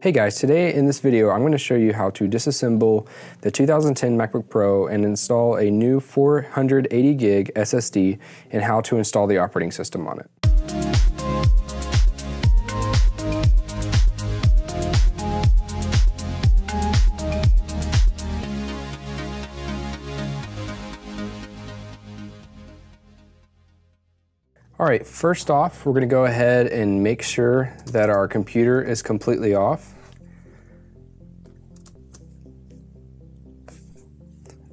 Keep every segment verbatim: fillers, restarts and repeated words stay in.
Hey guys, today in this video I'm going to show you how to disassemble the two thousand ten MacBook Pro and install a new four hundred eighty gig S S D and how to install the operating system on it. All right, first off, we're gonna go ahead and make sure that our computer is completely off.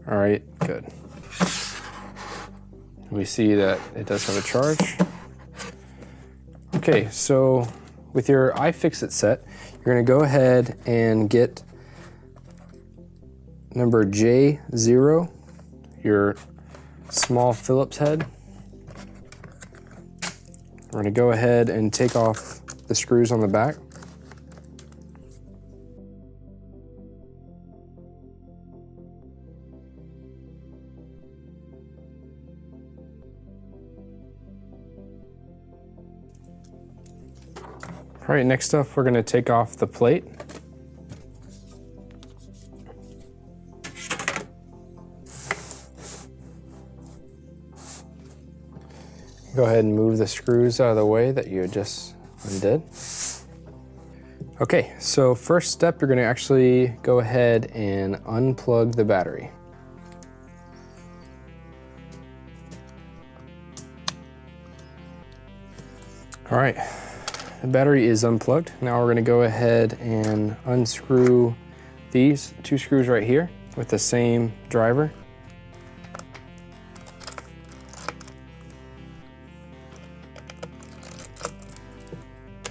All right, good. We see that it does have a charge. Okay, so with your iFixit set, you're gonna go ahead and get number J zero, your small Phillips head. We're gonna go ahead and take off the screws on the back. All right, next up, we're gonna take off the plate. Go ahead and move the screws out of the way that you just undid. Okay, so first step, you're gonna actually go ahead and unplug the battery. All right, the battery is unplugged. Now we're gonna go ahead and unscrew these two screws right here with the same driver.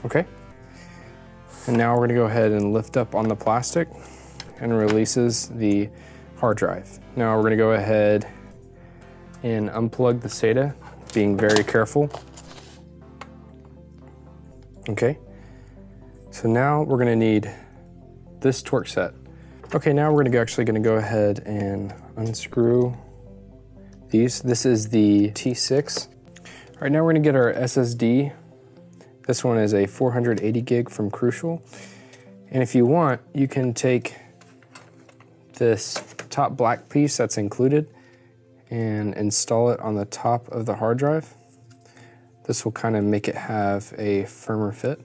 Okay, and now we're gonna go ahead and lift up on the plastic and releases the hard drive. Now we're gonna go ahead and unplug the SATA, being very careful. Okay, so now we're gonna need this Torx set. Okay, now we're gonna actually gonna go ahead and unscrew these. This is the T six. All right, now we're gonna get our S S D. This one is a four hundred eighty gig from Crucial. And if you want, you can take this top black piece that's included and install it on the top of the hard drive. This will kind of make it have a firmer fit.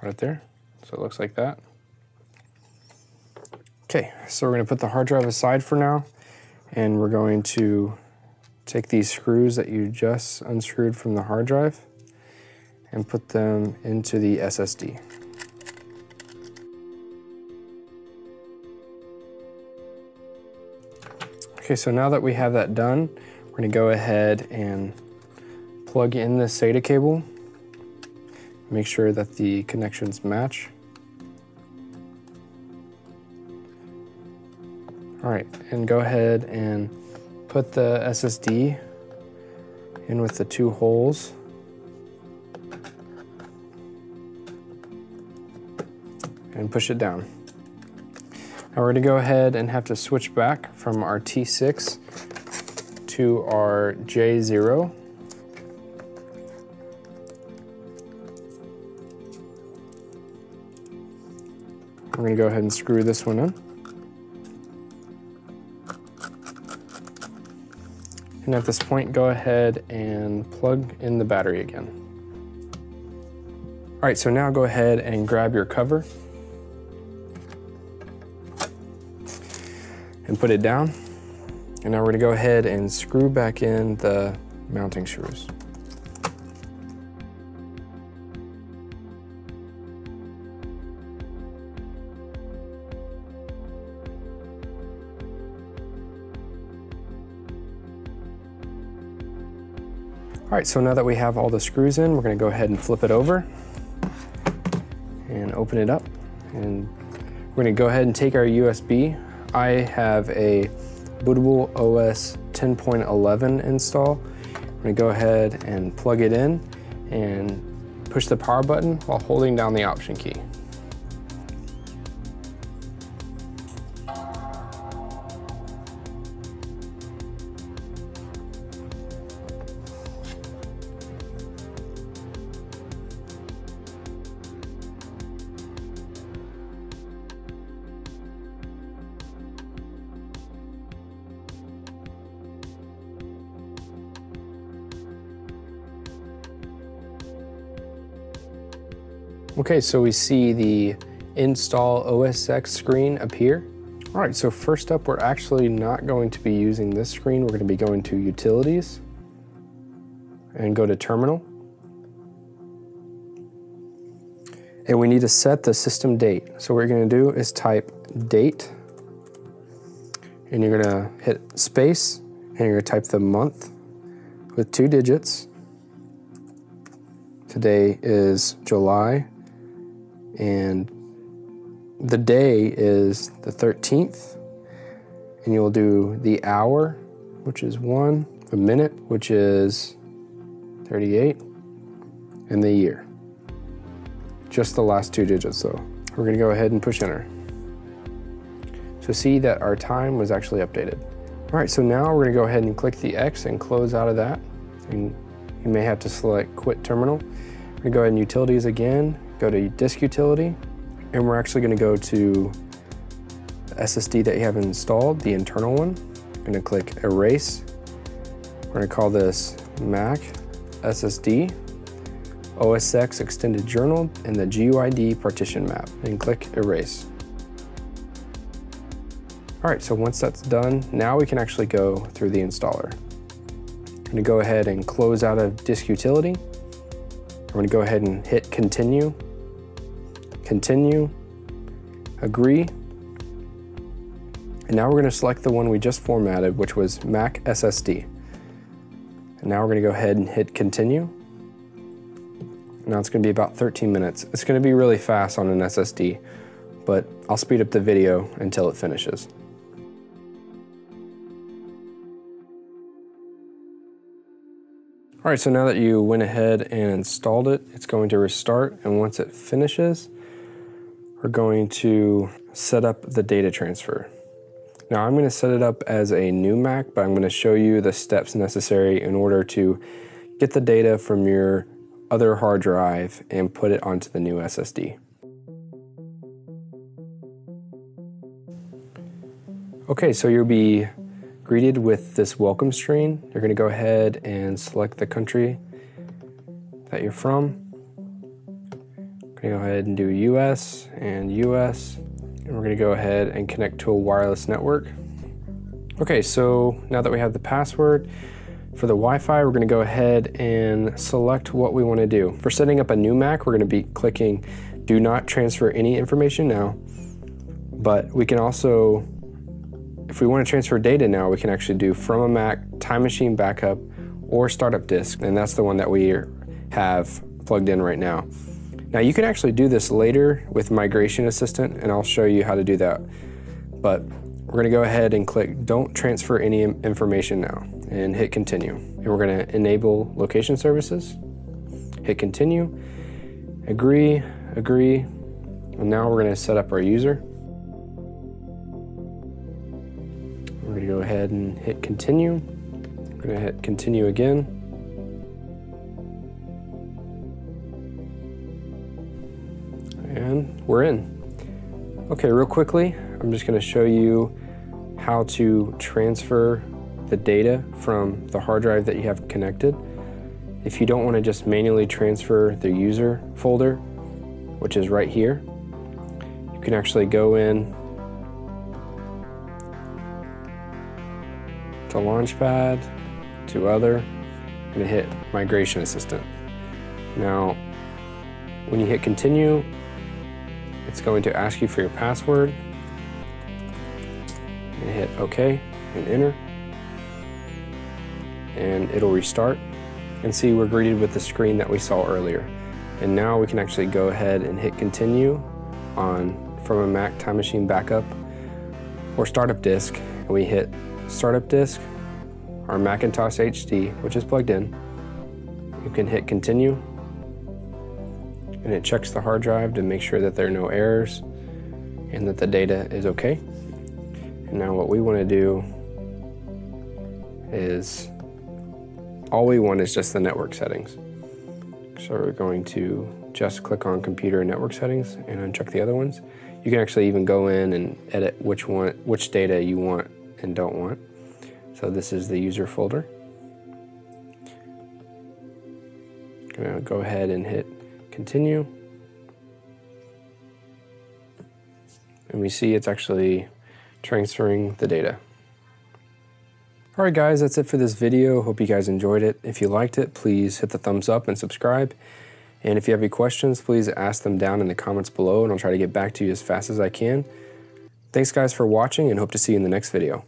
Right there, so it looks like that. Okay, so we're gonna put the hard drive aside for now. And we're going to take these screws that you just unscrewed from the hard drive and put them into the S S D. Okay, so now that we have that done, we're gonna go ahead and plug in the SATA cable. Make sure that the connections match. All right, and go ahead and put the S S D in with the two holes. And push it down. Now we're gonna go ahead and have to switch back from our T six to our J zero. We're gonna go ahead and screw this one in. And at this point, go ahead and plug in the battery again. All right, so now go ahead and grab your cover and put it down. And now we're gonna go ahead and screw back in the mounting screws. All right, so now that we have all the screws in, we're gonna go ahead and flip it over and open it up. And we're gonna go ahead and take our U S B. I have a bootable O S ten point eleven install. I'm gonna go ahead and plug it in and push the power button while holding down the option key. Okay, so we see the install O S ten screen appear. All right, so first up, we're actually not going to be using this screen. We're going to be going to Utilities and go to Terminal. And we need to set the system date. So what you're going to do is type date, and you're going to hit space, and you're going to type the month with two digits. Today is July, and the day is the thirteenth, and you will do the hour, which is one, the minute, which is thirty-eight, and the year. Just the last two digits though. We're gonna go ahead and push enter. So see that our time was actually updated. All right, so now we're gonna go ahead and click the X and close out of that. And you may have to select Quit Terminal. We're gonna go ahead and Utilities again, go to Disk Utility, and we're actually gonna go to the S S D that you have installed, the internal one. I'm gonna click Erase. We're gonna call this Mac S S D, O S X Extended Journal, and the G U I D Partition Map, and click Erase. All right, so once that's done, now we can actually go through the installer. I'm gonna go ahead and close out of Disk Utility. I'm gonna go ahead and hit Continue. Continue, agree, and now we're going to select the one we just formatted, which was Mac S S D. And now we're going to go ahead and hit continue. Now it's going to be about thirteen minutes. It's going to be really fast on an S S D, but I'll speed up the video until it finishes. All right, so now that you went ahead and installed it, it's going to restart, and once it finishes, we're going to set up the data transfer. Now I'm gonna set it up as a new Mac, but I'm gonna show you the steps necessary in order to get the data from your other hard drive and put it onto the new S S D. Okay, so you'll be greeted with this welcome screen. You're gonna go ahead and select the country that you're from. Go ahead and do U S and U S, and we're gonna go ahead and connect to a wireless network. Okay, so now that we have the password for the Wi-Fi, we're gonna go ahead and select what we wanna do. For setting up a new Mac, we're gonna be clicking do not transfer any information now, but we can also, if we wanna transfer data now, we can actually do from a Mac, Time Machine backup, or startup disk, and that's the one that we have plugged in right now. Now you can actually do this later with Migration Assistant, and I'll show you how to do that. But we're gonna go ahead and click don't transfer any information now and hit continue. And we're gonna enable location services, hit continue, agree, agree. And now we're gonna set up our user. We're gonna go ahead and hit continue. We're gonna hit continue again. And we're in. Okay, real quickly, I'm just gonna show you how to transfer the data from the hard drive that you have connected. If you don't wanna just manually transfer the user folder, which is right here, you can actually go in to Launchpad, to Other, and hit Migration Assistant. Now, when you hit continue, it's going to ask you for your password, and hit OK and enter, and it'll restart. And see, we're greeted with the screen that we saw earlier. And now we can actually go ahead and hit continue on from a Mac, Time Machine backup, or startup disk, and we hit startup disk, our Macintosh H D, which is plugged in. You can hit continue, and it checks the hard drive to make sure that there are no errors and that the data is okay. And now what we want to do is, all we want is just the network settings. So we're going to just click on computer network settings and uncheck the other ones. You can actually even go in and edit which one, which data you want and don't want. So this is the user folder. I'm gonna go ahead and hit continue, and we see it's actually transferring the data. All right guys, that's it for this video. Hope you guys enjoyed it. If you liked it, please hit the thumbs up and subscribe. And if you have any questions, please ask them down in the comments below and I'll try to get back to you as fast as I can. Thanks guys for watching and hope to see you in the next video.